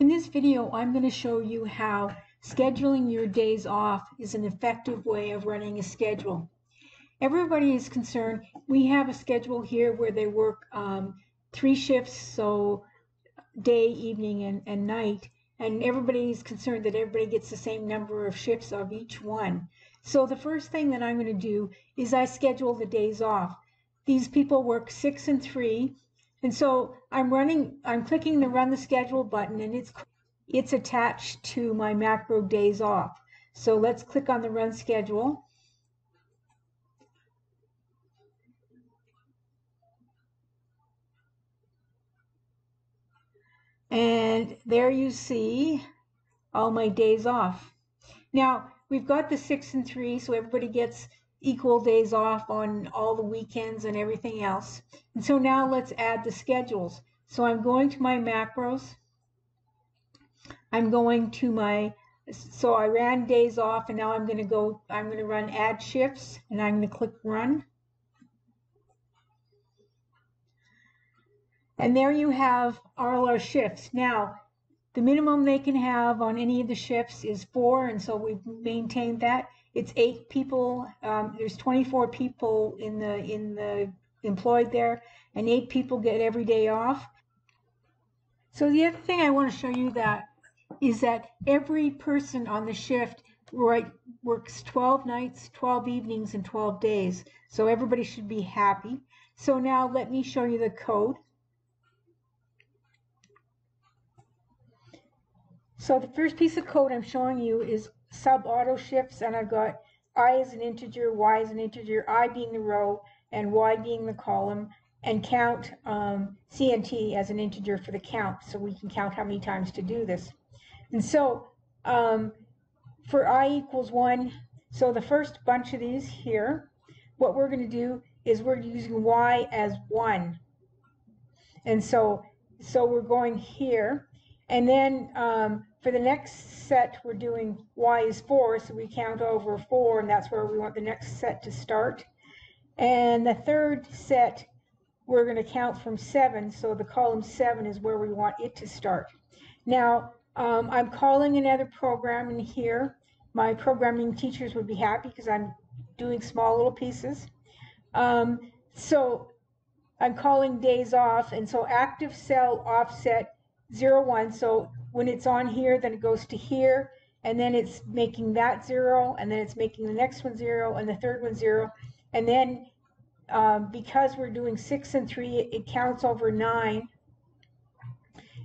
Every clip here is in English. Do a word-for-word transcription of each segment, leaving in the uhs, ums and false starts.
In this video, I'm going to show you how scheduling your days off is an effective way of running a schedule. Everybody is concerned. We have a schedule here where they work um, three shifts, so day, evening, and, and night. And everybody's concerned that everybody gets the same number of shifts of each one. So the first thing that I'm going to do is I schedule the days off. These people work six and three. And so I'm running, I'm clicking the Run the Schedule button, and it's it's attached to my macro days off. So let's click on the Run Schedule. And there you see all my days off. Now, we've got the six and three, so everybody gets equal days off on all the weekends and everything else. And so now let's add the schedules. So I'm going to my macros. I'm going to my, so I ran days off, and now I'm going to go, I'm going to run add shifts, and I'm going to click run. And there you have all our shifts. Now, the minimum they can have on any of the shifts is four, and so we've maintained that. It's eight people. Um, there's twenty-four people in the in the employed there, and eight people get every day off. So the other thing I want to show you that is that every person on the shift right works twelve nights, twelve evenings, and twelve days. So everybody should be happy. So now let me show you the code. So the first piece of code I'm showing you is sub-auto shifts, and I've got I as an integer, Y as an integer, I being the row, and Y being the column, and count um, C and T as an integer for the count, so we can count how many times to do this. And so um, for I equals one, so the first bunch of these here, what we're going to do is we're using Y as one. And so, so we're going here. And then um, for the next set, we're doing Y is four, so we count over four, and that's where we want the next set to start. And the third set, we're going to count from seven, so the column seven is where we want it to start. Now, um, I'm calling another program in here. My programming teachers would be happy because I'm doing small little pieces. Um, so I'm calling days off, and so active cell offset zero one, so when it's on here, then it goes to here, and then it's making that zero, and then it's making the next one zero, and the third one zero, and then um, because we're doing six and three, it, it counts over nine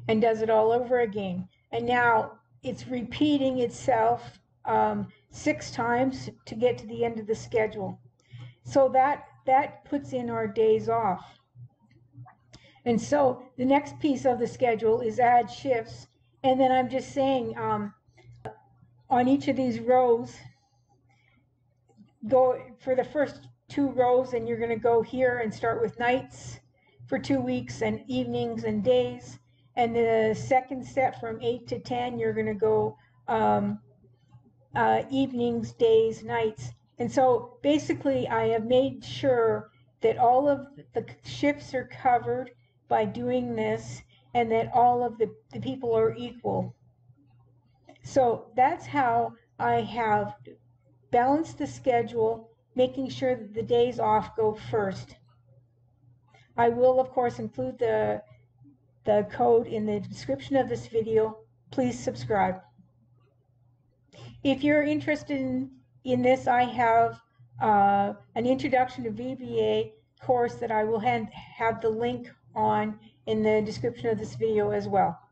and does it all over again. And now it's repeating itself um, six times to get to the end of the schedule. So that that puts in our days off. And so the next piece of the schedule is add shifts. And then I'm just saying um, on each of these rows, go for the first two rows, and you're going to go here and start with nights for two weeks and evenings and days. And the second set from eight to ten, you're going to go um, uh, evenings, days, nights. And so basically I have made sure that all of the shifts are covered by doing this, and that all of the, the people are equal. So that's how I have balanced the schedule, making sure that the days off go first. I will, of course, include the, the code in the description of this video. Please subscribe. If you're interested in, in this, I have uh, an introduction to V B A course that I will hand, have the link on in the description of this video as well.